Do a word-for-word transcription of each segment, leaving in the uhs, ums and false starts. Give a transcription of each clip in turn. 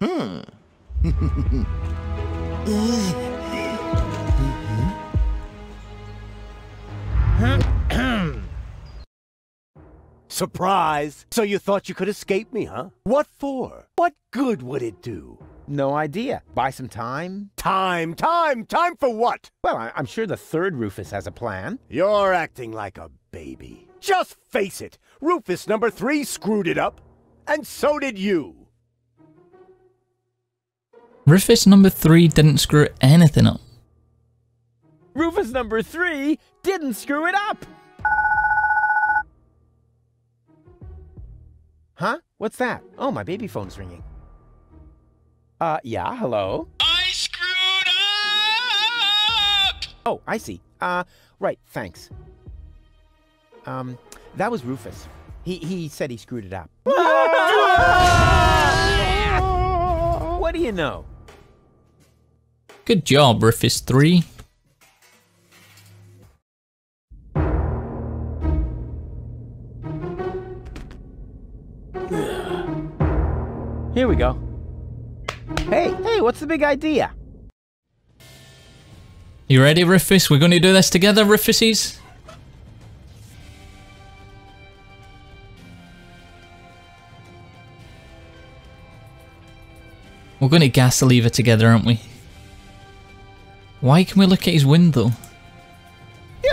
Hmm. Surprise! So you thought you could escape me, huh? What for? What good would it do? No idea. Buy some time? Time, time, time for what? Well, I I'm sure the third Rufus has a plan. You're acting like a baby. Just face it, Rufus number three screwed it up, and so did you. Rufus number three didn't screw anything up. Rufus number three didn't screw it up! Huh? What's that? Oh, my baby phone's ringing. Uh, yeah, hello? I screwed up! Oh, I see. Uh, right, thanks. Um, that was Rufus. He, he said he screwed it up. What do you know? Good job, Rufus three. Here we go. Hey, hey, what's the big idea? You ready, Rufus? We're going to do this together, Rufuses? We're going to gas the lever together, aren't we? Why can we look at his window?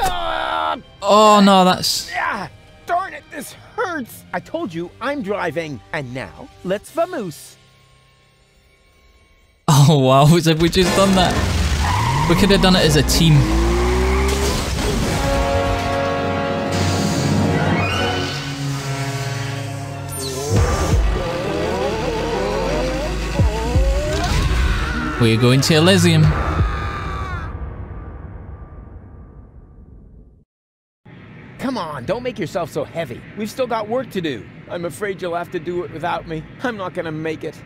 Uh, oh no, that's... Uh, darn it, this hurts! I told you, I'm driving. And now, let's vamoose. Oh wow, as if we just done that. We could have done it as a team. We're going to Elysium. Come on, don't make yourself so heavy. We've still got work to do. I'm afraid you'll have to do it without me. I'm not gonna make it.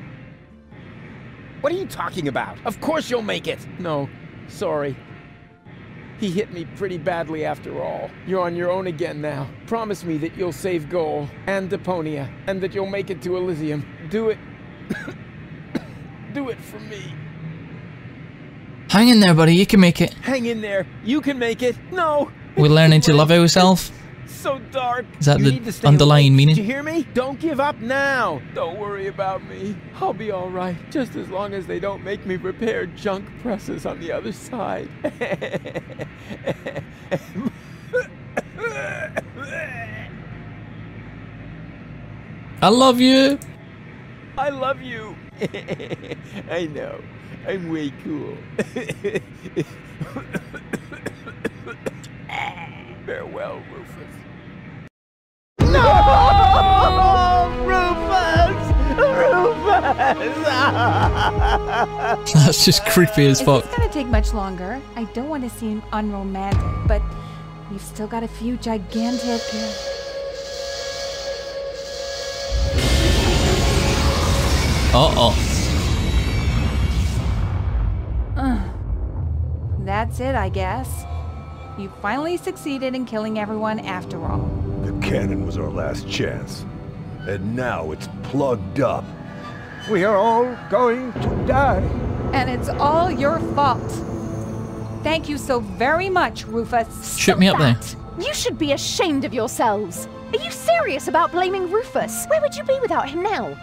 What are you talking about? Of course you'll make it! No, sorry. He hit me pretty badly after all. You're on your own again now. Promise me that you'll save Goal and Deponia, and that you'll make it to Elysium. Do it... Do it for me. Hang in there, buddy. You can make it. Hang in there. You can make it. No. We're learning to love ourselves. So dark. Is that you the underlying awake. meaning? Did you hear me? Don't give up now. Don't worry about me. I'll be all right. Just as long as they don't make me repair junk presses on the other side. I love you. I love you. I know. I'm way cool. Farewell, Rufus. No! Rufus! Rufus! That's just creepy as fuck. It's gonna take much longer. I don't want to seem unromantic, but we've still got a few gigantic... Uh-oh. Uh, that's it, I guess. You finally succeeded in killing everyone after all. The cannon was our last chance, and now it's plugged up. We are all going to die. And it's all your fault. Thank you so very much, Rufus. Shut me up there. You should be ashamed of yourselves. Are you serious about blaming Rufus? Where would you be without him now?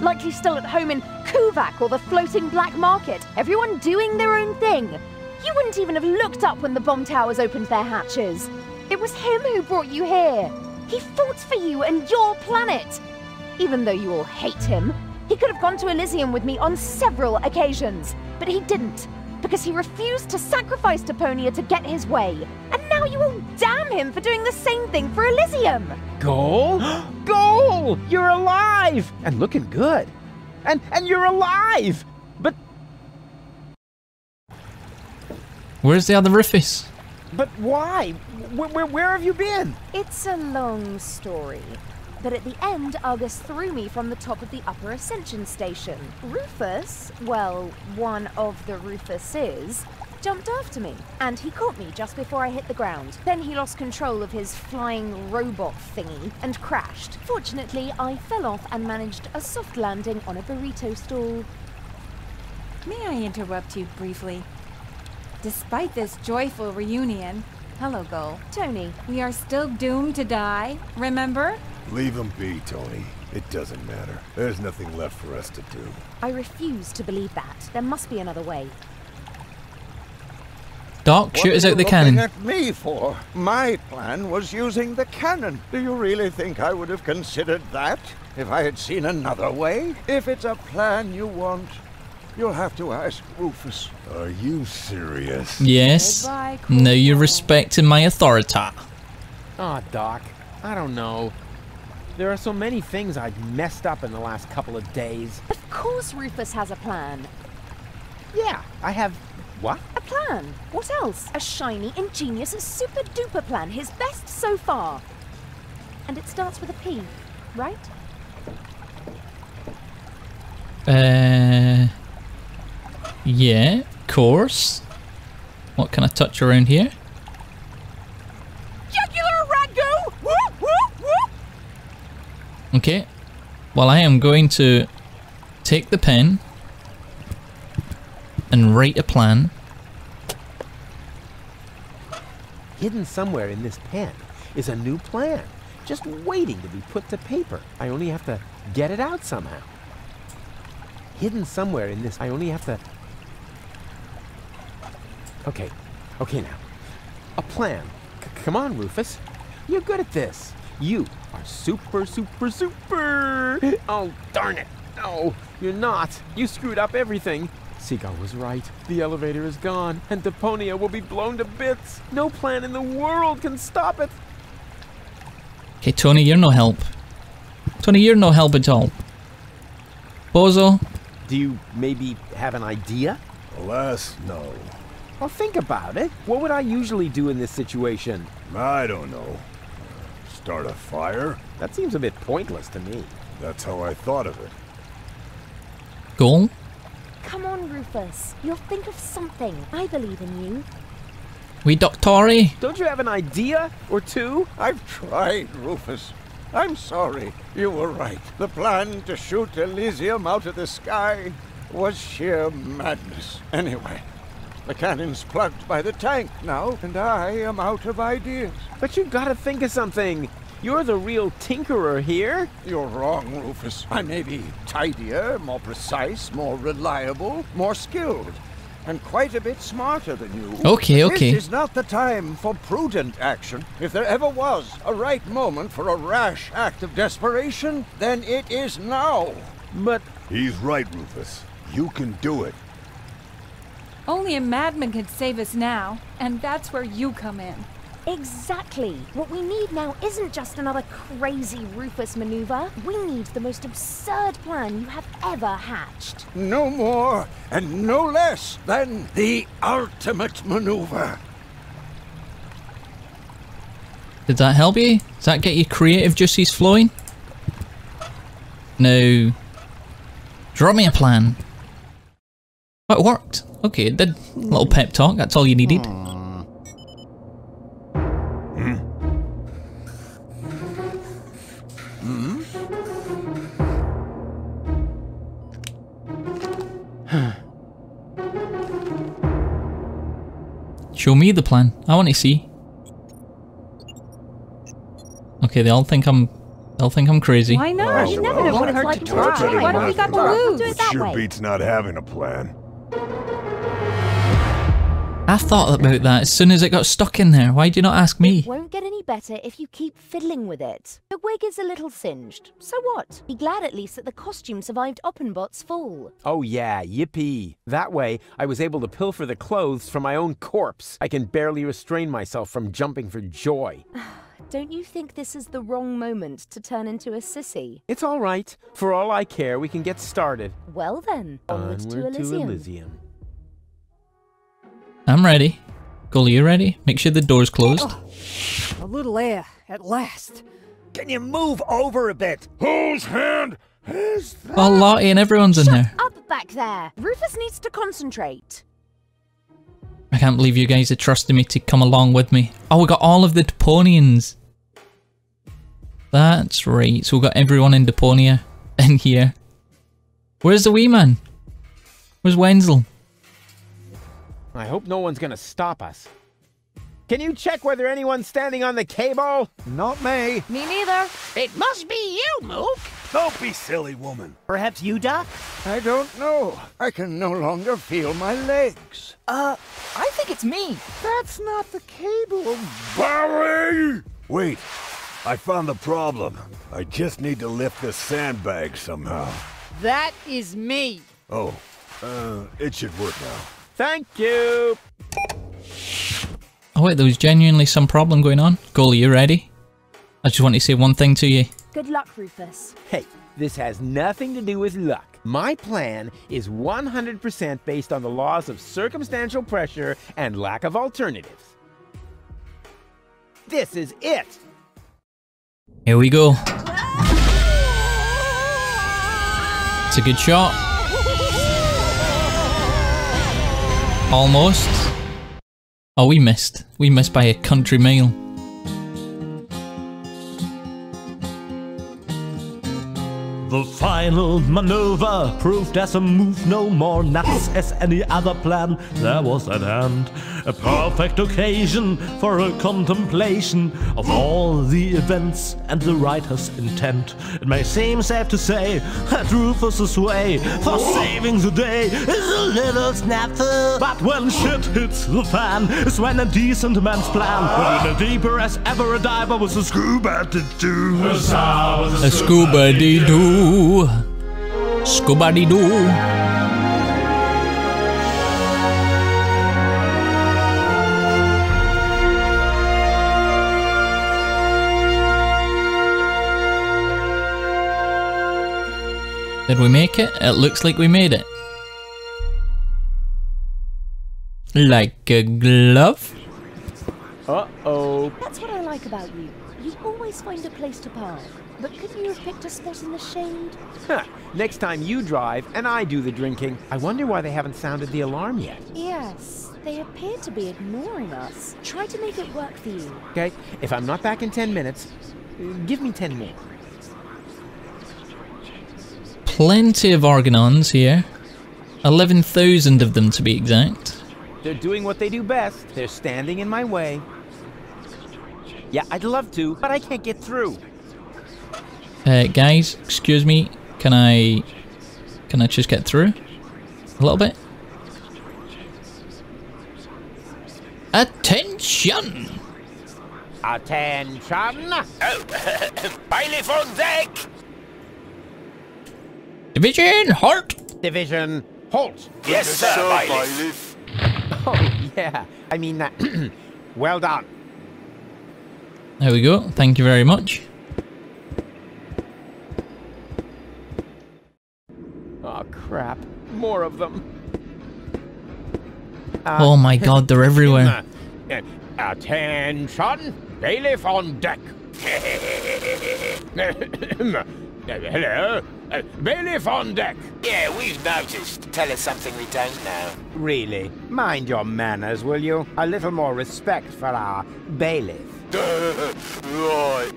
Likely still at home in Kuvac or the floating black market, everyone doing their own thing. You wouldn't even have looked up when the bomb towers opened their hatches. It was him who brought you here. He fought for you and your planet. Even though you all hate him, he could have gone to Elysium with me on several occasions, but he didn't, because he refused to sacrifice Deponia to get his way. And now you all damn him for doing the same thing for Elysium. Goal? Goal! You're alive! And looking good. And and you're alive! But... Where's the other Rufus? But why? Where, where, where have you been? It's a long story. But at the end, Argus threw me from the top of the upper ascension station. Rufus, well, one of the Rufuses, jumped after me, and he caught me just before I hit the ground. Then he lost control of his flying robot thingy and crashed. Fortunately, I fell off and managed a soft landing on a burrito stool. May I interrupt you briefly? Despite this joyful reunion... Hello, Goal. Tony, we are still doomed to die, remember? Leave them be, Tony. It doesn't matter. There's nothing left for us to do. I refuse to believe that. There must be another way. Doc, shoot us out the cannon. What are you looking at me for? My plan was using the cannon. Do you really think I would have considered that if I had seen another way? If it's a plan you want, you'll have to ask Rufus. Are you serious? Yes. Goodbye, cool. No, you're respecting my authority. Aw, oh, Doc. I don't know. There are so many things I've messed up in the last couple of days. Of course Rufus has a plan. Yeah, I have... What? A plan. What else? A shiny, ingenious, and super-duper plan. His best so far. And it starts with a P, right? Uh... Yeah, of course. What can I touch around here? Jugular ragu! Whoop, whoop, whoop! Okay. Well, I am going to take the pen... and write a plan. Hidden somewhere in this pen is a new plan, just waiting to be put to paper. I only have to get it out somehow. Hidden somewhere in this, I only have to... Okay, okay now. A plan. C- come on, Rufus. You're good at this. You are super, super, super... Oh, darn it. No, you're not. You screwed up everything. Seagull was right. The elevator is gone, and Deponia will be blown to bits. No plan in the world can stop it. Okay, Tony, you're no help. Tony, you're no help at all. Bozo? Do you maybe have an idea? Alas, no. Well, think about it. What would I usually do in this situation? I don't know. Start a fire? That seems a bit pointless to me. That's how I thought of it. Goal? Come on, Rufus. You'll think of something. I believe in you. We doctori. Don't you have an idea or two? I've tried, Rufus. I'm sorry. You were right. The plan to shoot Elysium out of the sky was sheer madness. Anyway, the cannon's plugged by the tank now, and I am out of ideas. But you've got to think of something. You're the real tinkerer here. You're wrong, Rufus. I may be tidier, more precise, more reliable, more skilled, and quite a bit smarter than you. Okay, okay. This is not the time for prudent action. If there ever was a right moment for a rash act of desperation, then it is now. But... He's right, Rufus. You can do it. Only a madman could save us now, and that's where you come in. Exactly. What we need now isn't just another crazy Rufus maneuver. We need the most absurd plan you have ever hatched. No more and no less than the ultimate maneuver. Did that help you? Does that get your creative juices flowing? No. Draw me a plan. Oh, it worked. Okay, it did. A little pep talk. That's all you needed. Show me the plan. I want to see. Okay, they all think I'm. They'll think I'm crazy. Why not? You never know what it's like to try. Why don't we got to lose? It sure beats not having a plan. I thought about that as soon as it got stuck in there. Why do you not ask me? It won't get any better if you keep fiddling with it. The wig is a little singed. So what? Be glad at least that the costume survived Oppenbot's fall. Oh yeah, yippee. That way, I was able to pilfer the clothes from my own corpse. I can barely restrain myself from jumping for joy. Don't you think this is the wrong moment to turn into a sissy? It's all right. For all I care, we can get started. Well then, onward, onward to Elysium. To Elysium. I'm ready. Goal, you ready? Make sure the door's closed. Oh, a little air, at last. Can you move over a bit? Whose hand is that? Oh, Lottie and everyone's Shut in there. Up back there. Rufus needs to concentrate. I can't believe you guys are trusting me to come along with me. Oh, we got all of the Deponians. That's right. So we've got everyone in Deponia in here. Where's the wee man? Where's Wenzel? I hope no one's gonna stop us. Can you check whether anyone's standing on the cable? Not me. Me neither. It must be you, Mook. Don't be silly, woman. Perhaps you, Doc? I don't know. I can no longer feel my legs. Uh, I think it's me. That's not the cable. Barry! Wait. I found the problem. I just need to lift this sandbag somehow. That is me. Oh. Uh, it should work now. Thank you. Oh wait, there was genuinely some problem going on. Goal, are you ready? I just want to say one thing to you. Good luck, Rufus. Hey, this has nothing to do with luck. My plan is one hundred percent based on the laws of circumstantial pressure and lack of alternatives. This is it. Here we go. It's a good shot. Almost. Oh, we missed. We missed by a country mile. The final maneuver proved as a move no more nuts as any other plan there was at hand. A perfect occasion for a contemplation of all the events and the writer's intent. It may seem safe to say that Rufus's way for saving the day is a little snafu. But when shit hits the fan is when a decent man's plan will be deeper as ever a diver with a scuba to do. A scuba to do. Scooby-Doo. Did we make it? It looks like we made it. Like a glove. Uh-oh. That's what I like about you. You always find a place to park. But couldn't you have picked a spot in the shade? Huh. Next time you drive and I do the drinking. I wonder why they haven't sounded the alarm yet. Yes, they appear to be ignoring us. Try to make it work for you. Okay, if I'm not back in ten minutes, give me ten more. Plenty of Organons here. eleven thousand of them to be exact. They're doing what they do best. They're standing in my way. Yeah, I'd love to, but I can't get through. Uh, guys, excuse me, can I, can I just get through a little bit? Attention! Attention! Oh, bailiff on deck! Division, halt! Division, halt! Yes, sir, sir bailiff. bailiff. Oh, yeah, I mean, uh, well done. There we go, thank you very much. Oh crap, more of them. Uh, oh my god, they're everywhere. The, uh, attention, bailiff on deck. Hello, uh, bailiff on deck. Yeah, we've noticed. Tell us something we don't know. Really? Mind your manners, will you? A little more respect for our bailiff. Right.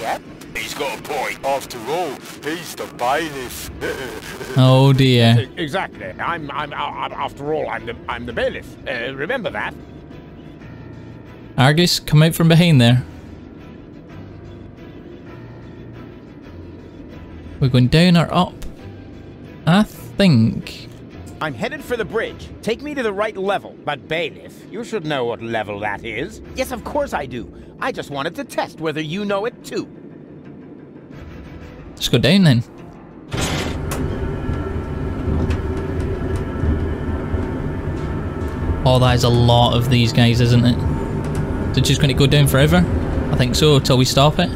Yep. He's got a point. After all, he's the bailiff. Oh dear. Exactly. I'm. I'm. I'm after all, I'm the. I'm the bailiff. Uh, remember that. Argus, come out from behind there. We're going down or up? I think. I'm headed for the bridge. Take me to the right level. But bailiff, you should know what level that is. Yes, of course I do. I just wanted to test whether you know it too. Let's go down then. Oh, that is a lot of these guys, isn't it? Is it just going to go down forever? I think so, till we stop it.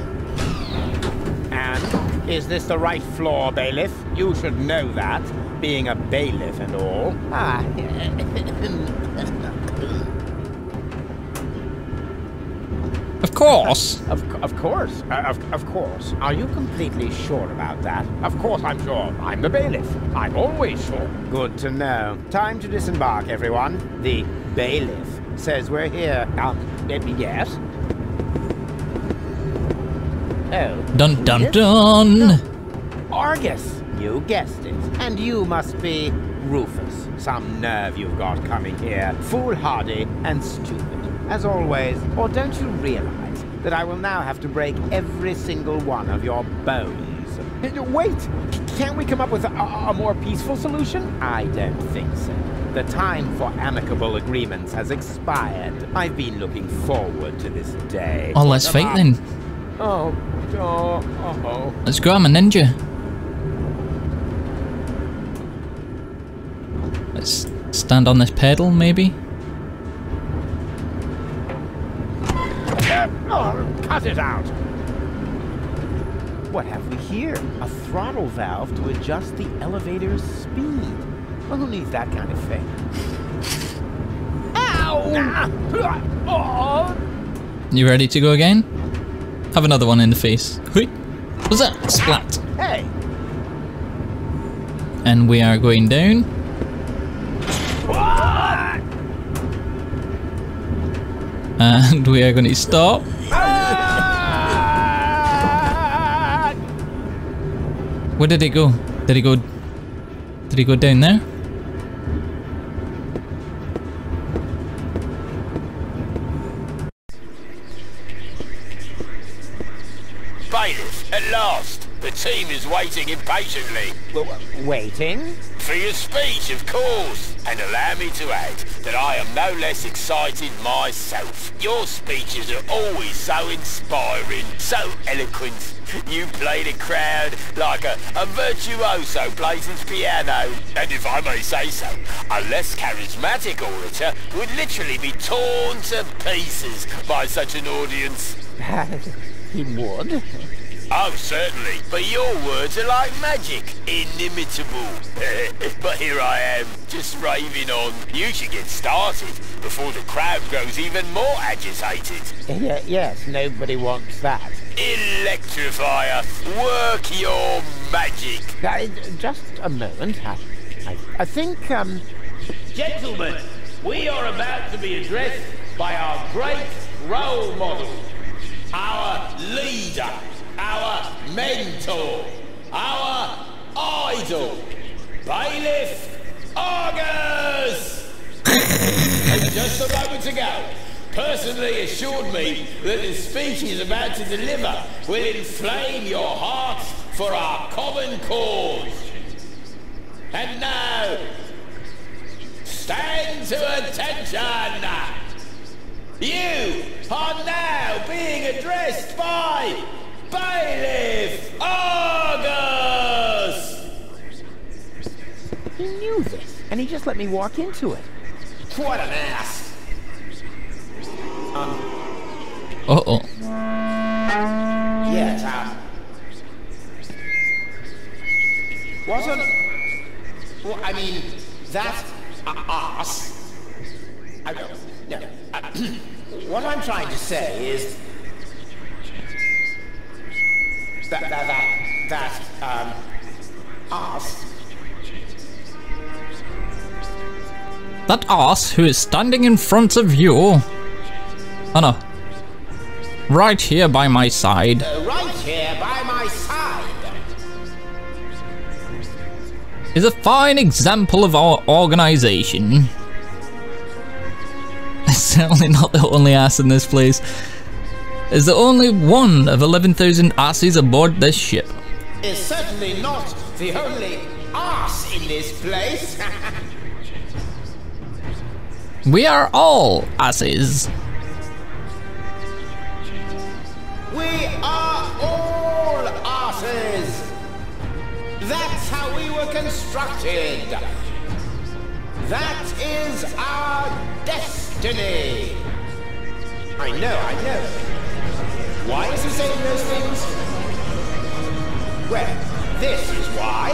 And is this the right floor, bailiff? You should know that, being a bailiff and all. Ah. Of course. of, of course. Uh, of, of course. Are you completely sure about that? Of course I'm sure. I'm the bailiff. I'm always sure. Good to know. Time to disembark, everyone. The bailiff says we're here. Uh, yes? Oh. Dun dun dun! No. Argus! You guessed it. And you must be Rufus. Some nerve you've got coming here. Foolhardy and stupid. As always, or don't you realize that I will now have to break every single one of your bones? Wait! Can't we come up with a, a more peaceful solution? I don't think so. The time for amicable agreements has expired. I've been looking forward to this day. Oh, let's fight then. Oh, oh, oh, oh. Let's go, I'm a ninja. Let's stand on this pedal, maybe? Oh, cut it out! What have we here? A throttle valve to adjust the elevator's speed. Well, who needs that kind of thing? Ow! You ready to go again? Have another one in the face. What's that? Splat. Hey! And we are going down. And we are going to stop. Where did it go? Did it go? Did it go down there? Bailiff, at last. The team is waiting impatiently. Waiting? For your speech, of course. And allow me to add that I am no less excited myself. Your speeches are always so inspiring, so eloquent. You play the crowd like a, a virtuoso plays his piano. And if I may say so, a less charismatic orator would literally be torn to pieces by such an audience. He would? Oh, certainly. But your words are like magic. Inimitable. But here I am, just raving on. You should get started before the crowd grows even more agitated. Yeah, yes, nobody wants that. Electrifier, work your magic. Uh, just a moment. I, I, I think, um... Gentlemen, we are about to be addressed by our great role model, our leader. Our mentor, our idol, Bailiff Argus! And just a moment ago, personally assured me that the speech he's about to deliver will inflame your hearts for our common cause. And now, stand to attention! You are now being addressed by Bailiff Argus! He knew this, and he just let me walk into it. What an ass! Um. Uh oh. Yeah, Tom. Wasn't. Well, I mean, that ass. I don't. No. What I'm trying to say is. That, that, that, that, um, arse. That arse who is standing in front of you. Oh no. Right here by my side. Uh, right here by my side. Is a fine example of our organization. It's certainly not the only arse in this place. Is the only one of eleven thousand asses aboard this ship. It's certainly not the only ass in this place. We are all asses. We are all asses. That's how we were constructed. That is our destiny. I know, I know. Why is he saying those things? Well, this is why.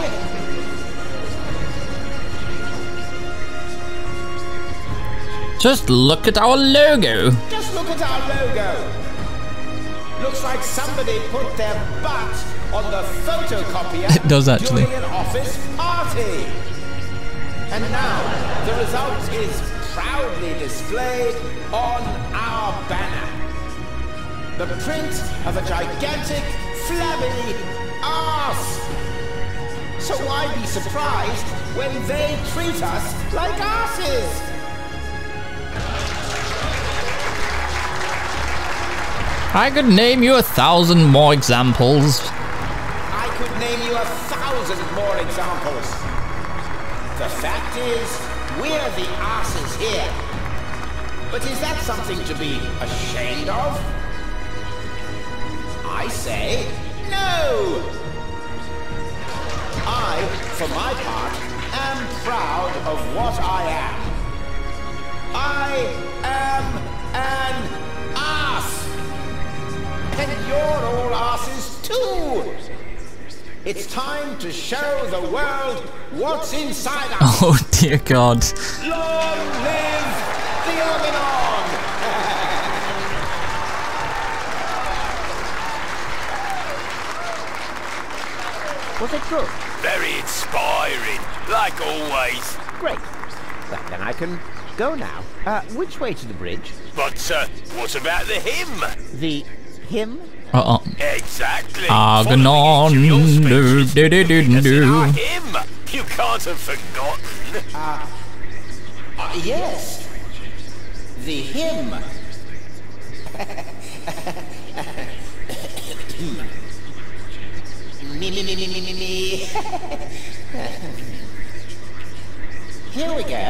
Just look at our logo. Just look at our logo. Looks like somebody put their butt on the photocopier it does actually. During an office party. And now the result is proudly displayed on our banner. The print of a gigantic flabby arse. So why be surprised when they treat us like arses? I could name you a thousand more examples. I could name you a thousand more examples. The fact is, we're the asses here. But is that something to be ashamed of? I say, no! I, for my part, am proud of what I am. I am an ass! And you're all asses too! It's time to show the world what's inside us! Oh dear God! Long live the Organons! Was it good? Very inspiring, like always. Great. Well, then I can go now. Uh, which way to the bridge? But, uh, what about the hymn? The... Him? Uh-oh. Exactly. Argonon. Do, do, do, do, do. Him. You can't have forgotten. Uh, uh, yes. The hymn. me, me, me, me, me, me, me. Here we go.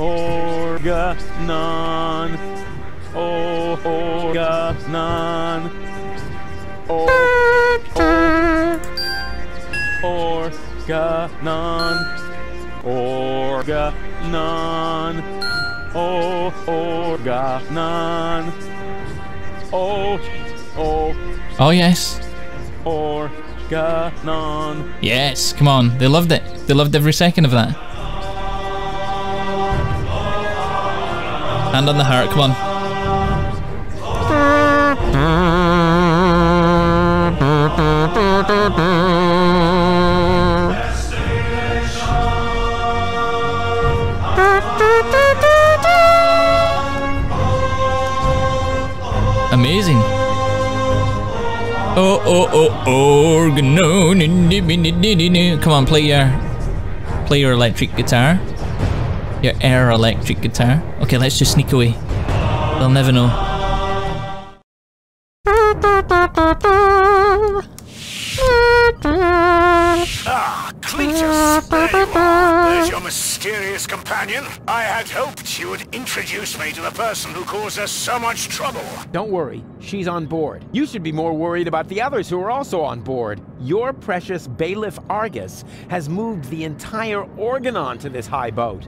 Organon. Oh, Organon. Oh, oh. Organon. Organon. Oh, Organon. Oh, oh. Oh, yes. Organon. Yes, come on. They loved it. They loved every second of that. Hand on the heart, come on. Amazing. Oh, oh, oh, organon. Come on, play your, play your electric guitar. Your air electric guitar. Okay, let's just sneak away. They'll never know. Ah, Cletus, there you are. There's your mysterious companion. I had hoped you would introduce me to the person who caused us so much trouble. Don't worry, she's on board. You should be more worried about the others who are also on board. Your precious bailiff Argus has moved the entire Organon to this high boat.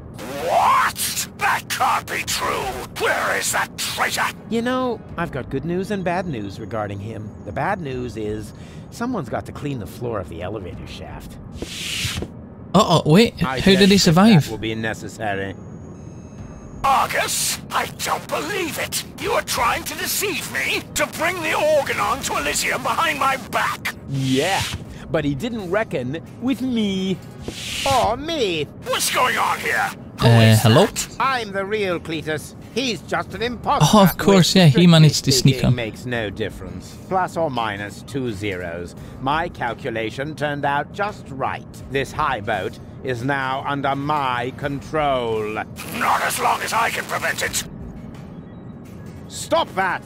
What? That can't be true! Where is that traitor? You know, I've got good news and bad news regarding him. The bad news is, someone's got to clean the floor of the elevator shaft. Uh-oh, wait, I how did he survive? That will be necessary. Argus? I don't believe it! You are trying to deceive me? To bring the Organon to Elysium behind my back? Yeah, but he didn't reckon with me. Oh, me! What's going on here? Uh, hello? I'm the real Cletus. He's just an imposter. Oh, of course, yeah, he managed to sneak up. Makes no difference. Plus or minus two zeros. My calculation turned out just right. This high boat is now under my control. Not as long as I can prevent it. Stop that!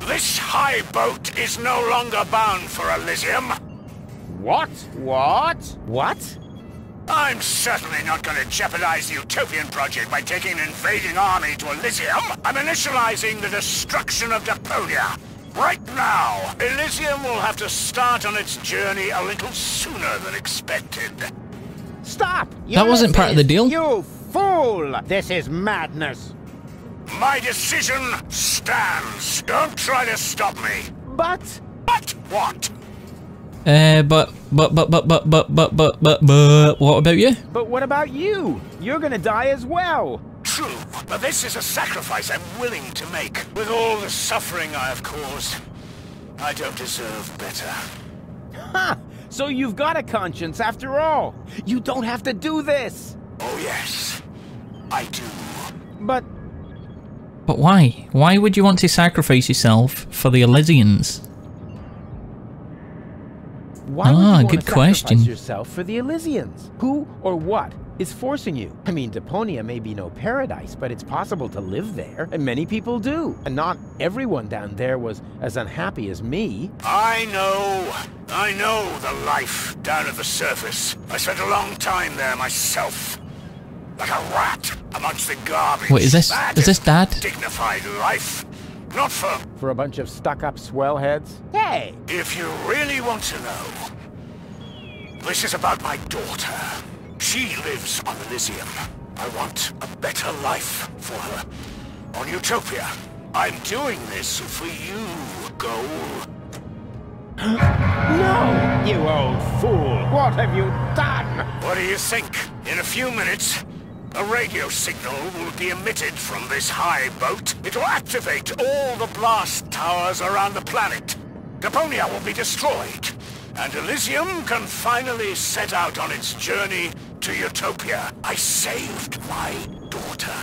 This high boat is no longer bound for Elysium. What? What? What? I'm certainly not going to jeopardize the Utopian project by taking an invading army to Elysium. I'm initializing the destruction of Deponia. Right now, Elysium will have to start on its journey a little sooner than expected. Stop! Ulysses, that wasn't part of the deal. You fool! This is madness. My decision stands. Don't try to stop me. But... But what? Uh, but, but, but, but, but, but, but, but, but, but, what about you? But what about you? You're gonna die as well. True, But this is a sacrifice I'm willing to make. With all the suffering I have caused, I don't deserve better. Ha! So you've got a conscience after all. You don't have to do this. Oh yes, I do. But... But why? Why would you want to sacrifice yourself for the Elysians? Why would ah, you good question. Yourself for the Elysians? Who or what is forcing you? I mean, Deponia may be no paradise, but it's possible to live there, and many people do. And not everyone down there was as unhappy as me. I know. I know the life down at the surface. I spent a long time there myself. Like a rat amongst the garbage. Wait, is this that is this dad? Dignified life. Not for... For a bunch of stuck-up swellheads? Hey! If you really want to know, this is about my daughter. She lives on Elysium. I want a better life for her. On Utopia. I'm doing this for you, Goal. No! You old fool! What have you done? What do you think? In a few minutes... a radio signal will be emitted from this high boat. It will activate all the blast towers around the planet. Deponia will be destroyed, and Elysium can finally set out on its journey to Utopia. I saved my daughter.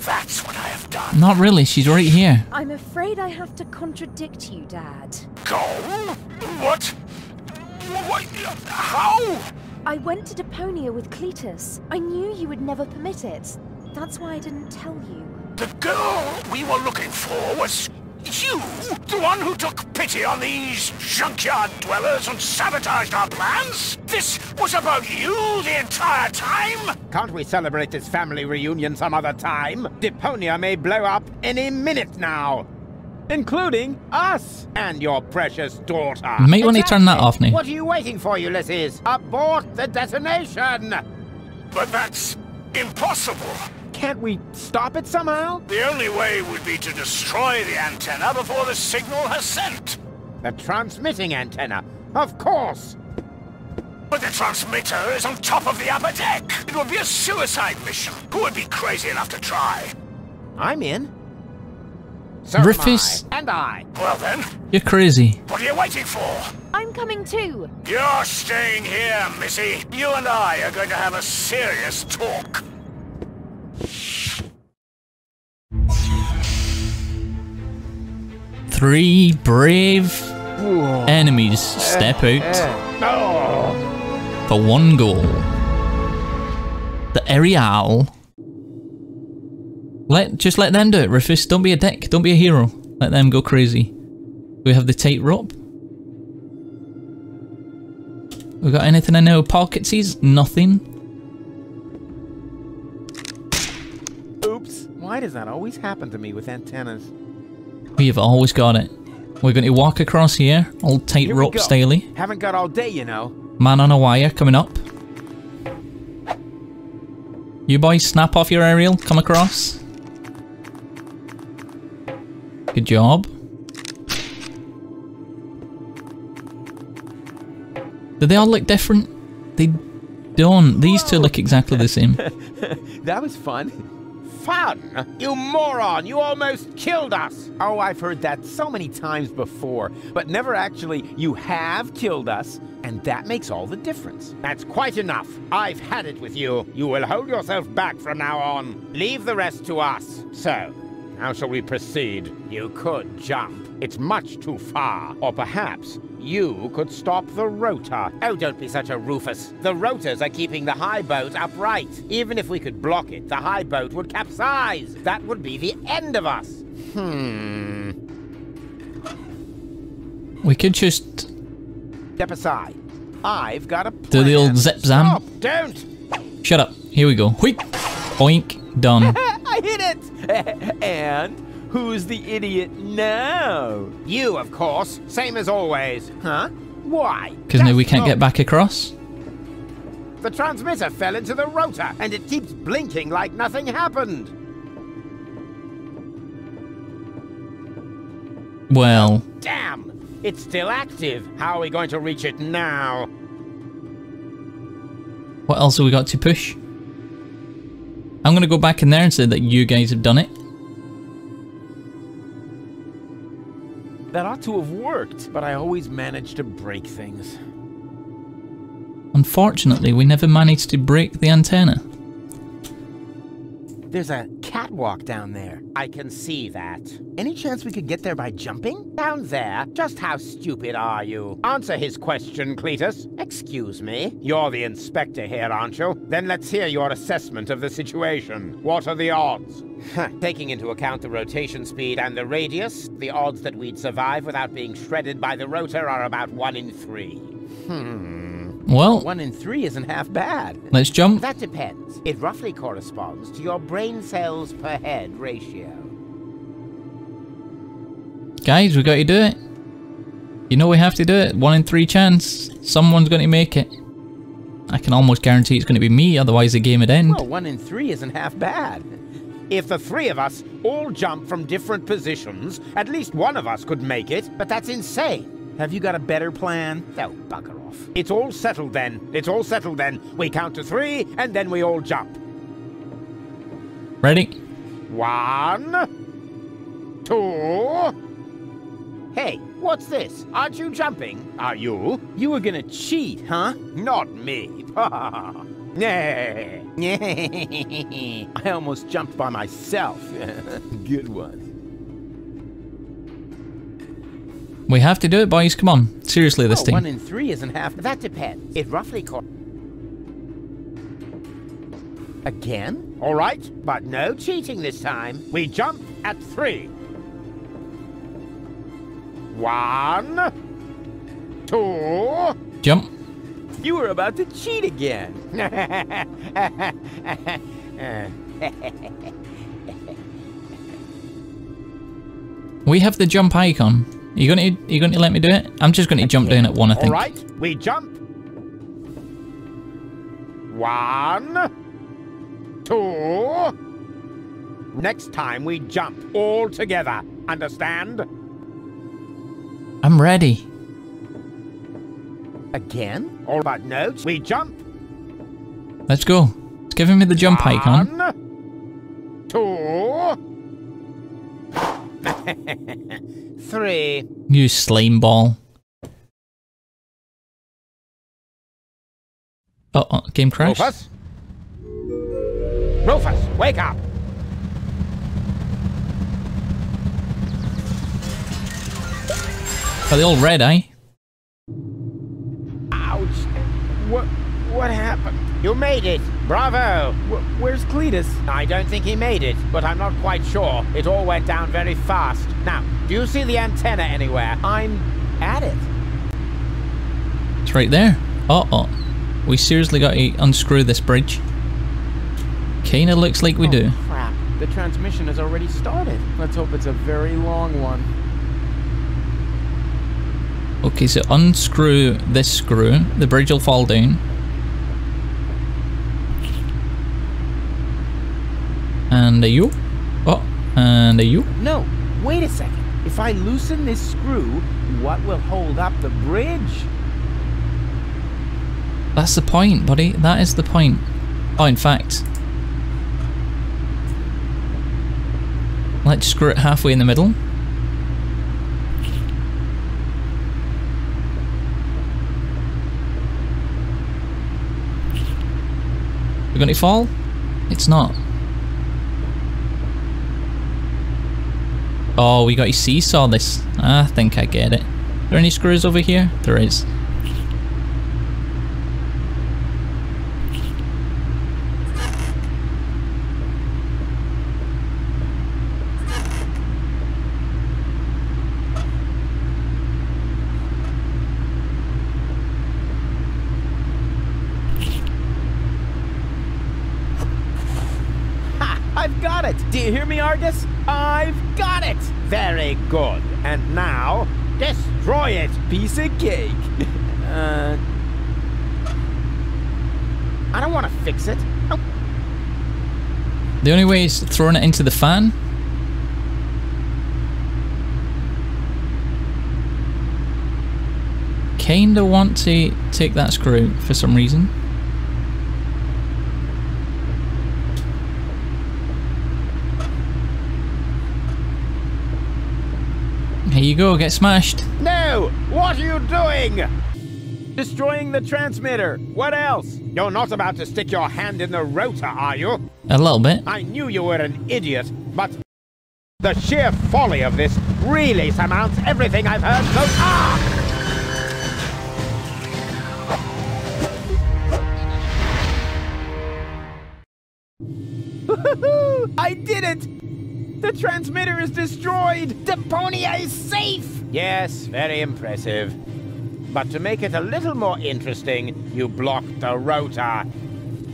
That's what I have done. Not really, she's right here. I'm afraid I have to contradict you, Dad. Goal? What? What? How? I went to Deponia with Cletus. I knew you would never permit it. That's why I didn't tell you. The girl we were looking for was you! The one who took pity on these junkyard dwellers and sabotaged our plans? This was about you the entire time? Can't we celebrate this family reunion some other time? Deponia may blow up any minute now. Including us and your precious daughter. You may want to turn that off now. What are you waiting for, Ulysses? Abort the detonation! But that's impossible. Can't we stop it somehow? The only way would be to destroy the antenna before the signal has sent. The transmitting antenna, of course. But the transmitter is on top of the upper deck. It would be a suicide mission. Who would be crazy enough to try? I'm in. So Rufus I. and I. Well then, you're crazy. What are you waiting for? I'm coming too. You're staying here, Missy. You and I are going to have a serious talk. Three brave Whoa. enemies step out oh. for one goal. The Arial. Let just let them do it, Rufus. Don't be a dick. Don't be a hero. Let them go crazy. We have the tightrope. We got anything in our pockets? Nothing. Oops. Why does that always happen to me with antennas? We have always got it. We're going to walk across here, all tightrope styly. Haven't got all day, you know. Man on a wire coming up. You boys, snap off your aerial. Come across. Good job. Do they all look different? They don't. These two look exactly the same. That was fun. Fun? You moron! You almost killed us! Oh, I've heard that so many times before, but never actually, you have killed us, and that makes all the difference. That's quite enough. I've had it with you. You will hold yourself back from now on. Leave the rest to us. So, how shall we proceed? You could jump. It's much too far. Or perhaps you could stop the rotor. Oh, don't be such a Rufus. The rotors are keeping the high boat upright. Even if we could block it, the high boat would capsize. That would be the end of us. Hmm. We could just... step aside. I've got a plan. Do the old zip-zam. Stop, don't! Shut up. Here we go. Wheep. Boink. Done. I hit it! And... who's the idiot now? You, of course. Same as always. Huh? Why? Because now we can't get back across. The transmitter fell into the rotor, and it keeps blinking like nothing happened. Well... oh, damn! It's still active. How are we going to reach it now? What else have we got to push? I'm going to go back in there and say that you guys have done it. That ought to have worked, but I always manage to break things. Unfortunately, we never managed to break the antenna. There's a catwalk down there. I can see that. Any chance we could get there by jumping? Down there? Just how stupid are you? Answer his question, Cletus. Excuse me. You're the inspector here, aren't you? Then let's hear your assessment of the situation. What are the odds? Taking into account the rotation speed and the radius, the odds that we'd survive without being shredded by the rotor are about one in three. Hmm. Well, one in three isn't half bad. Let's jump. That depends. It roughly corresponds to your brain cells per head ratio. Guys, we got to do it. You know we have to do it. One in three chance. Someone's going to make it. I can almost guarantee it's going to be me, otherwise the game would end. Well, one in three isn't half bad. If the three of us all jump from different positions, at least one of us could make it, but that's insane. Have you got a better plan? Oh, bugger off. It's all settled then. It's all settled then. We count to three, and then we all jump. Ready? One. Two. Hey, what's this? Aren't you jumping? Are you? You were gonna cheat, huh? Not me. I almost jumped by myself. Good one. We have to do it, boys. Come on. Seriously, this oh, thing. One in three isn't half. That depends. It roughly co- Again? All right, but no cheating this time. We jump at three. One. Two. Jump. You were about to cheat again. We have the jump icon. Are you going to, are you going to let me do it? I'm just going to jump down at one, I think. All right, we jump. One. Two. Next time we jump all together. Understand? I'm ready. Again? All right, no. We jump. Let's go. It's giving me the jump one, icon. One. Two. Three. You slime ball. Uh oh, game crash. Rufus? Rufus, wake up! Are they all red, eh? Ouch! What? What happened? You made it! Bravo! W where's Cletus? I don't think he made it, but I'm not quite sure. It all went down very fast. Now, do you see the antenna anywhere? I'm at it. It's right there. Uh-oh. We seriously got to unscrew this bridge. Kinda looks like we oh, do. Crap. The transmission has already started. Let's hope it's a very long one. Okay, so unscrew this screw. The bridge will fall down. And a you. Oh, and a you. No, wait a second. If I loosen this screw, what will hold up the bridge? That's the point, buddy. That is the point. Oh, in fact. Let's screw it halfway in the middle. We're going to fall? It's not. Oh, we got to seesaw this. I think I get it. Are there any screws over here? There is. Ha! I've got it! Do you hear me, Argus? I've got it! Very good. And now, destroy it! Piece of cake. uh, I don't want to fix it. Oh. The only way is throwing it into the fan. Kinda want to take that screw for some reason. Here you go, get smashed. No! What are you doing? Destroying the transmitter. What else? You're not about to stick your hand in the rotor, are you? A little bit. I knew you were an idiot, but the sheer folly of this really surmounts everything I've heard so far. I did it! The transmitter is destroyed! Deponia is safe! Yes, very impressive. But to make it a little more interesting, you blocked the rotor.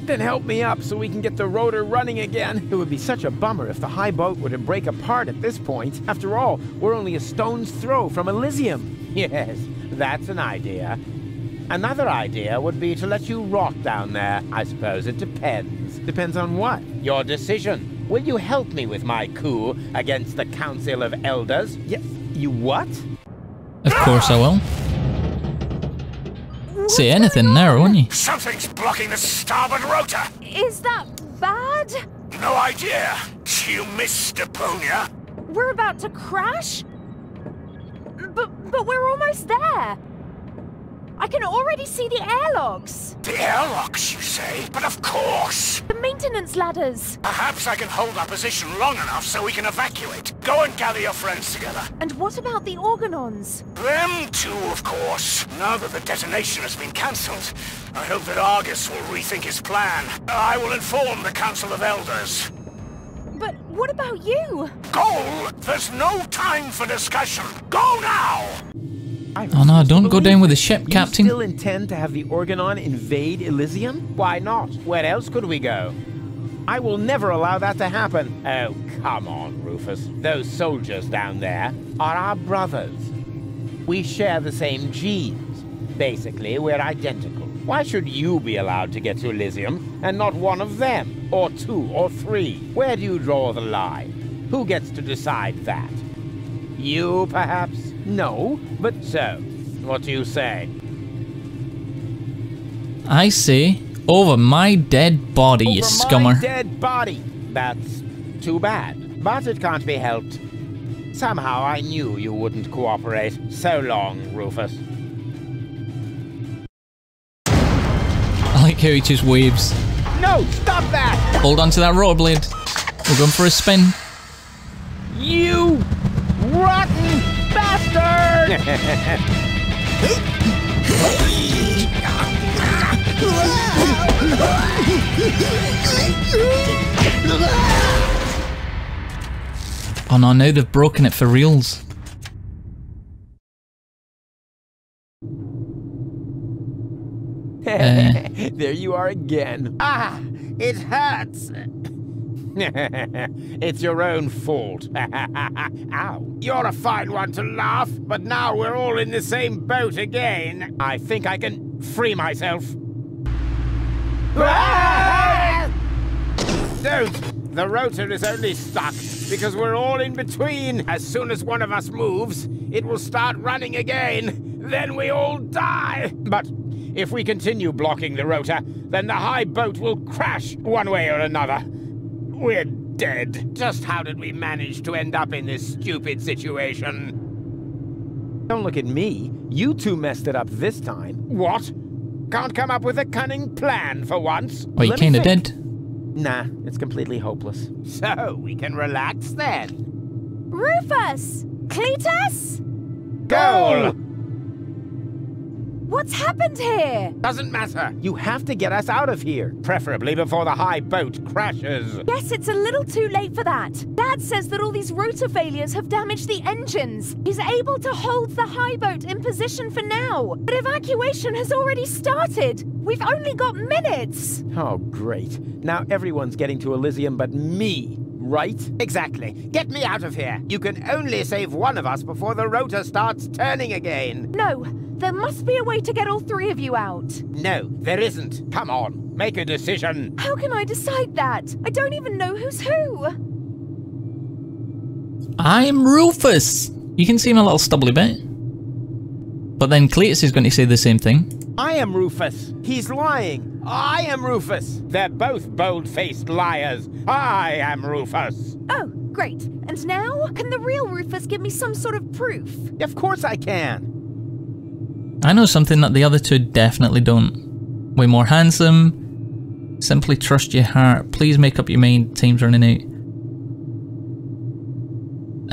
Then help me up so we can get the rotor running again. It would be such a bummer if the high boat were to break apart at this point. After all, we're only a stone's throw from Elysium. Yes, that's an idea. Another idea would be to let you rot down there. I suppose it depends. Depends on what? Your decision. Will you help me with my coup against the Council of Elders? Yes. You what? Of course I will. See anything there, won't you? Something's blocking the starboard rotor. Is that bad? No idea. You missed, Deponia. We're about to crash? But, but we're almost there. I can already see the airlocks. The airlocks, you say? But of course! The maintenance ladders. Perhaps I can hold our position long enough so we can evacuate. Go and gather your friends together. And what about the Organons? Them too, of course. Now that the detonation has been cancelled, I hope that Argus will rethink his plan. I will inform the Council of Elders. But what about you? Goal! There's no time for discussion. Go now! Oh no, don't go down with the ship, Captain. You still intend to have the Organon invade Elysium? Why not? Where else could we go? I will never allow that to happen. Oh, come on, Rufus. Those soldiers down there are our brothers. We share the same genes. Basically, we're identical. Why should you be allowed to get to Elysium and not one of them? Or two or three? Where do you draw the line? Who gets to decide that? You, perhaps? No, but so, what do you say? I say, over my dead body, over you scummer. Over my dead body. That's too bad, but it can't be helped. Somehow I knew you wouldn't cooperate. So long, Rufus. I like how he just waves. No, stop that! Hold on to that rotor blade. We're going for a spin. You rotten... bastard! Oh no, now they've broken it for reals. uh. There you are again. Ah, it hurts. It's your own fault. Ow. You're a fine one to laugh, but now we're all in the same boat again. I think I can free myself. Don't! The rotor is only stuck because we're all in between. As soon as one of us moves, it will start running again. Then we all die. But if we continue blocking the rotor, then the high boat will crash one way or another. We're dead. Just how did we manage to end up in this stupid situation? Don't look at me. You two messed it up this time. What? Can't come up with a cunning plan for once? Well, you kinda did. Nah, it's completely hopeless. So, we can relax then. Rufus! Cletus! Goal! What's happened here? Doesn't matter. You have to get us out of here. Preferably before the high boat crashes. Yes, it's a little too late for that. Dad says that all these rotor failures have damaged the engines. He's able to hold the high boat in position for now. But evacuation has already started. We've only got minutes. Oh, great. Now everyone's getting to Elysium but me. Right? Exactly. Get me out of here. You can only save one of us before the rotor starts turning again. No. There must be a way to get all three of you out. No, there isn't. Come on, make a decision. How can I decide that? I don't even know who's who. I'm Rufus. You can see him a little stubbly bit. But then Cletus is going to say the same thing. I am Rufus. He's lying. I am Rufus. They're both bold-faced liars. I am Rufus. Oh. Great. And now, can the real Rufus give me some sort of proof? Of course I can. I know something that the other two definitely don't. Way more handsome. Simply trust your heart. Please make up your mind. Time's running out.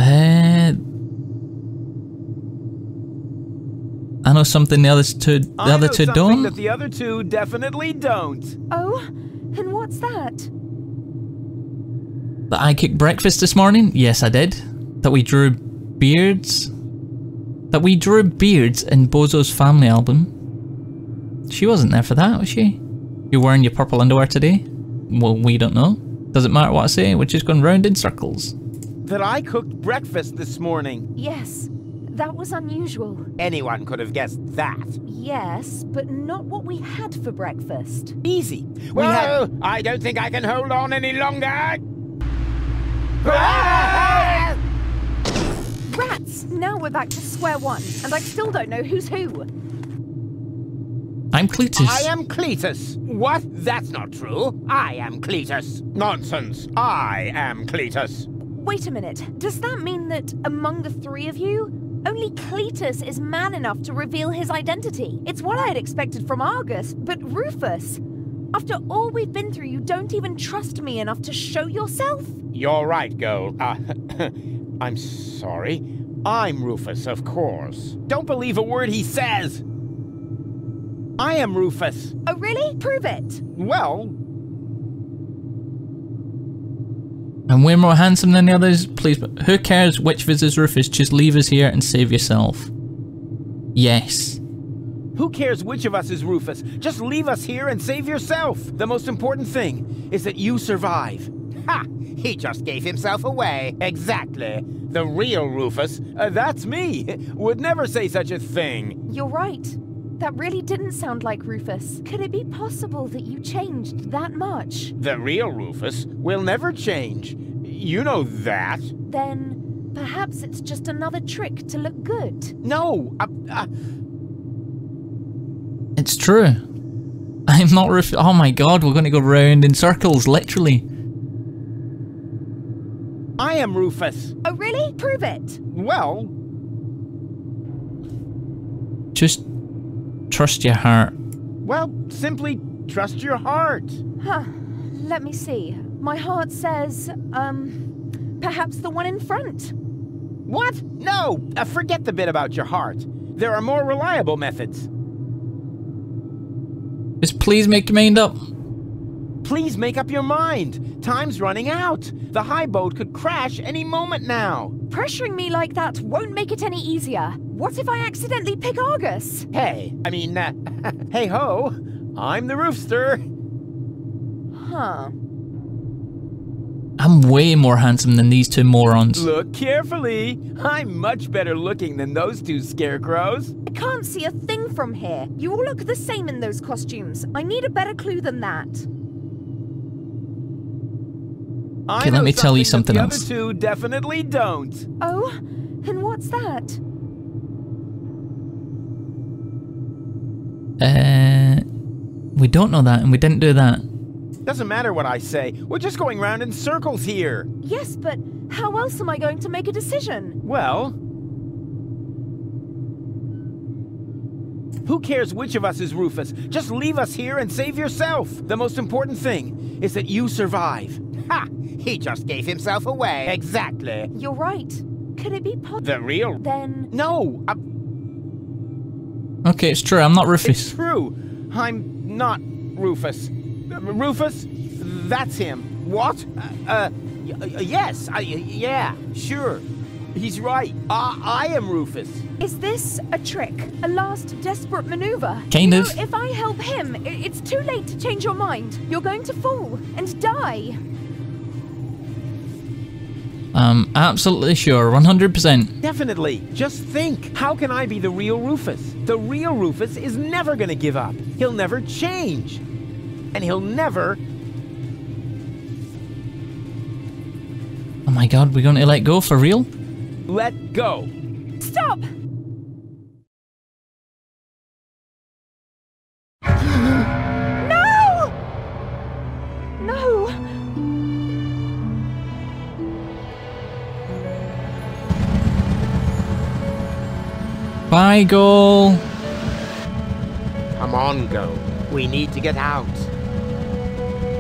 Uh, I know something the other two the I other know two something don't. That the other two definitely don't. Oh, and what's that? That I cooked breakfast this morning? Yes, I did. That we drew beards. That we drew beards in Bozo's family album. She wasn't there for that, was she? You're wearing your purple underwear today? Well, we don't know. Doesn't matter what I say, we're just going round in circles. That I cooked breakfast this morning. Yes, that was unusual. Anyone could have guessed that. Yes, but not what we had for breakfast. Easy. We well, had... I don't think I can hold on any longer. Rats! Now we're back to square one, and I still don't know who's who. I'm Cletus. I am Cletus. What? That's not true. I am Cletus. Nonsense. I am Cletus. Wait a minute, does that mean that, among the three of you, only Cletus is man enough to reveal his identity? It's what I had expected from Argus, but Rufus, after all we've been through, you don't even trust me enough to show yourself? You're right, Goal. Uh, I'm sorry. I'm Rufus, of course. Don't believe a word he says! I am Rufus. Oh, really? Prove it! Well... I'm way more handsome than the others, please, but who cares which visits Rufus, just leave us here and save yourself. Yes. Who cares which of us is Rufus? Just leave us here and save yourself! The most important thing is that you survive. Ha! He just gave himself away. Exactly. The real Rufus, uh, that's me, would never say such a thing. You're right. That really didn't sound like Rufus. Could it be possible that you changed that much? The real Rufus will never change. You know that. Then perhaps it's just another trick to look good. No. Uh, uh... It's true. I'm not Rufus. Oh my god, we're going to go round in circles, literally. I am Rufus. Oh really? Prove it. Well. Just... trust your heart. Well, simply trust your heart. Huh. Let me see. My heart says, um, perhaps the one in front. What? No! Uh, forget the bit about your heart. There are more reliable methods. Just please make your mind up. Please make up your mind. Time's running out. The high boat could crash any moment now. Pressuring me like that won't make it any easier. What if I accidentally pick Argus? Hey, I mean, uh, hey ho, I'm the roofster. Huh. I'm way more handsome than these two morons. Look carefully. I'm much better looking than those two scarecrows. I can't see a thing from here. You all look the same in those costumes. I need a better clue than that. Okay, let me tell you something else. The other two definitely don't. Oh, and what's that? Uh, we don't know that, and we didn't do that. Doesn't matter what I say. We're just going round in circles here. Yes, but how else am I going to make a decision? Well... who cares which of us is Rufus? Just leave us here and save yourself. The most important thing is that you survive. Ha! He just gave himself away. Exactly. You're right. Could it be possible? The real... Then... No! I Okay, it's true, I'm not Rufus. It's true. I'm not Rufus. Rufus? That's him. What? Uh, uh yes, I, yeah, sure. He's right. I, I am Rufus. Is this a trick? A last desperate maneuver? Kind of. You know, if I help him, it's too late to change your mind. You're going to fall and die. Um, absolutely sure, one hundred percent. Definitely. Just think, how can I be the real Rufus? The real Rufus is never gonna give up. He'll never change. And he'll never... Oh my god, we're gonna let go for real? Let go. Stop! No! No! Bye, Goal. Come on, Goal. We need to get out.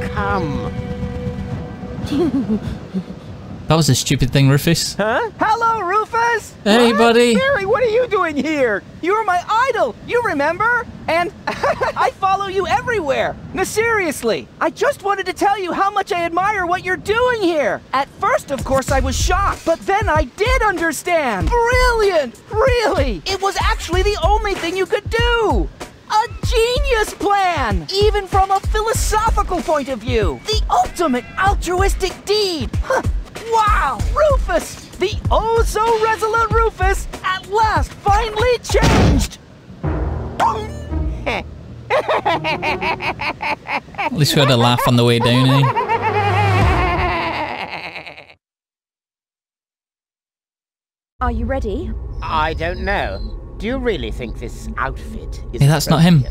Come. That was a stupid thing, Rufus. Huh? Hello, Rufus! Hey, what? Buddy! Barry, what are you doing here? You were my idol, you remember? And I follow you everywhere. No, seriously, I just wanted to tell you how much I admire what you're doing here. At first, of course, I was shocked, but then I did understand. Brilliant! Really! It was actually the only thing you could do. A genius plan, even from a philosophical point of view. The ultimate altruistic deed. Huh. Wow, Rufus, the oh so resolute Rufus, at last finally changed. At least we had a laugh on the way down, eh? Are you ready? I don't know. Do you really think this outfit is Hey, that's not him.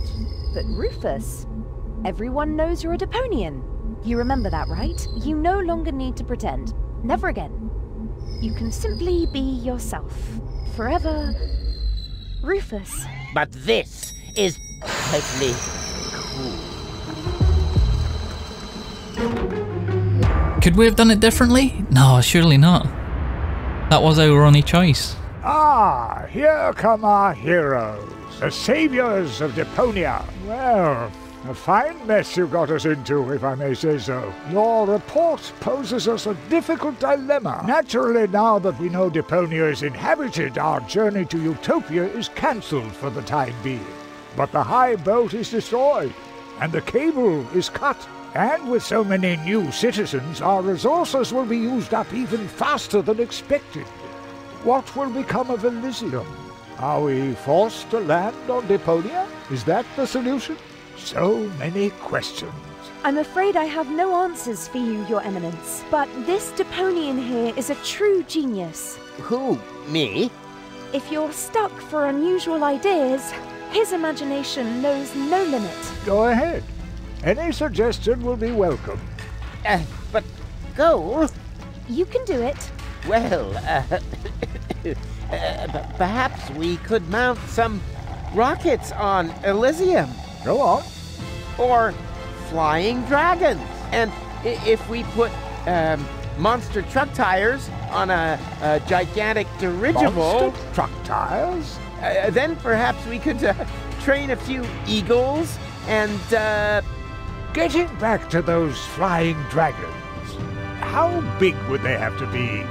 But Rufus, everyone knows you're a Deponian. You remember that, right? You no longer need to pretend. Never again. You can simply be yourself. Forever, Rufus. But this is totally cool. Could we have done it differently? No, surely not. That was our only choice. Ah, here come our heroes, the saviors of Deponia. Well, a fine mess you got us into, if I may say so. Your report poses us a difficult dilemma. Naturally, now that we know Deponia is inhabited, our journey to Utopia is cancelled for the time being. But the high boat is destroyed, and the cable is cut. And with so many new citizens, our resources will be used up even faster than expected. What will become of Elysium? Are we forced to land on Deponia? Is that the solution? So many questions. I'm afraid I have no answers for you, Your Eminence. But this Deponian here is a true genius. Who? Me? If you're stuck for unusual ideas, his imagination knows no limit. Go ahead. Any suggestion will be welcome. Uh, but Goal? You can do it. Well, uh... Uh, but perhaps we could mount some rockets on Elysium. Go on. Or flying dragons. And if we put um, monster truck tires on a, a gigantic dirigible... Monster truck tires? Uh, then perhaps we could uh, train a few eagles and... Uh... Getting back to those flying dragons, how big would they have to be?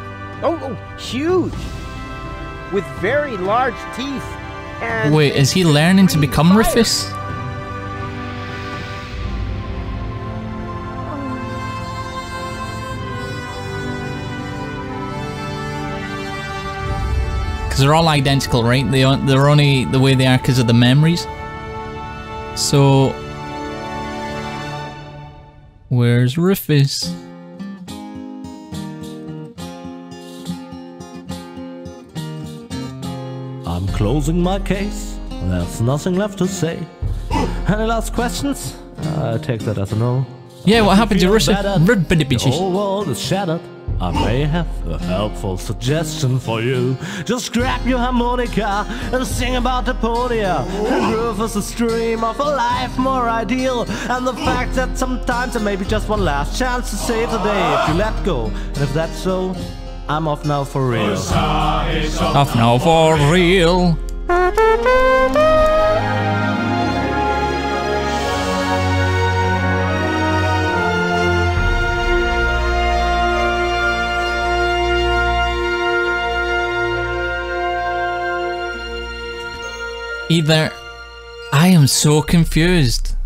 Oh, oh huge! With very large teeth and... Wait, is he learning to become Rufus? Because they're all identical, right? They aren't, they're only the way they are because of the memories. So... where's Rufus? I'm closing my case. There's nothing left to say. Any last questions? I take that as a no. Yeah, what happened to Russia? The whole world is shattered. I may have a helpful suggestion for you. Just grab your harmonica and sing about Deponia. And Rufus is a stream of a life more ideal. And the fact that sometimes there may be just one last chance to save the day if you let go. And if that's so, I'm off now for real. Off now for real. Either I am so confused.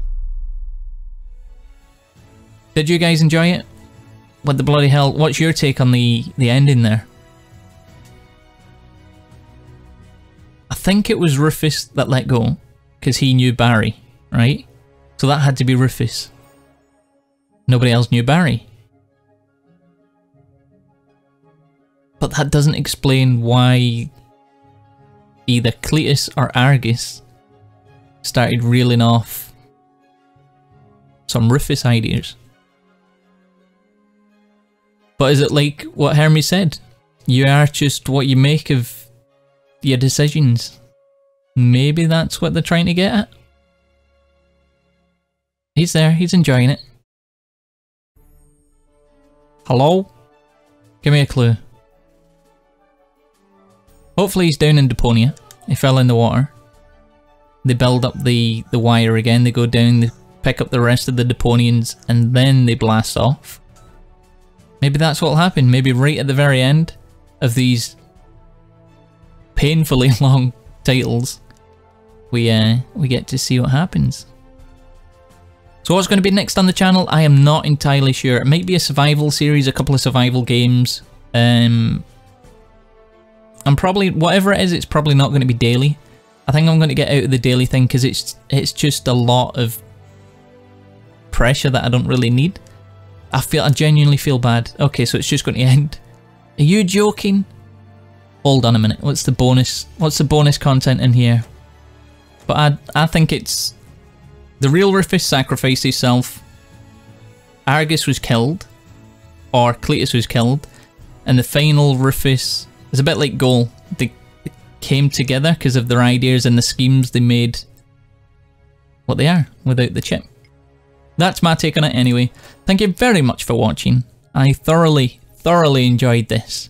Did you guys enjoy it? What the bloody hell? What's your take on the, the ending there? I think it was Rufus that let go, because he knew Barry, right? So that had to be Rufus. Nobody else knew Barry. But that doesn't explain why either Cletus or Argus started reeling off some Rufus ideas. But is it like what Hermes said? You are just what you make of your decisions. Maybe that's what they're trying to get at? He's there, he's enjoying it. Hello? Give me a clue. Hopefully he's down in Deponia. He fell in the water. They build up the, the wire again, they go down, they pick up the rest of the Deponians, and then they blast off. Maybe that's what'll happen, maybe right at the very end of these painfully long titles, we uh, we get to see what happens. So what's going to be next on the channel, I am not entirely sure. It might be a survival series, a couple of survival games. Um, I'm probably, whatever it is, it's probably not going to be daily. I think I'm going to get out of the daily thing because it's, it's just a lot of pressure that I don't really need. I feel, I genuinely feel bad. Okay, so it's just going to end. Are you joking? Hold on a minute, what's the bonus, what's the bonus content in here? But I, I think it's... The real Rufus sacrificed himself, Argus was killed, or Cletus was killed, and the final Rufus is a bit like Goal. They came together because of their ideas and the schemes they made what they are without the chip. That's my take on it anyway. Thank you very much for watching. I thoroughly, thoroughly enjoyed this,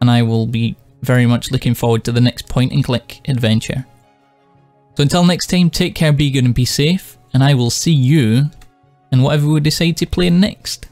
and I will be very much looking forward to the next point and click adventure. So until next time, take care, be good and be safe, and I will see you in whatever we decide to play next.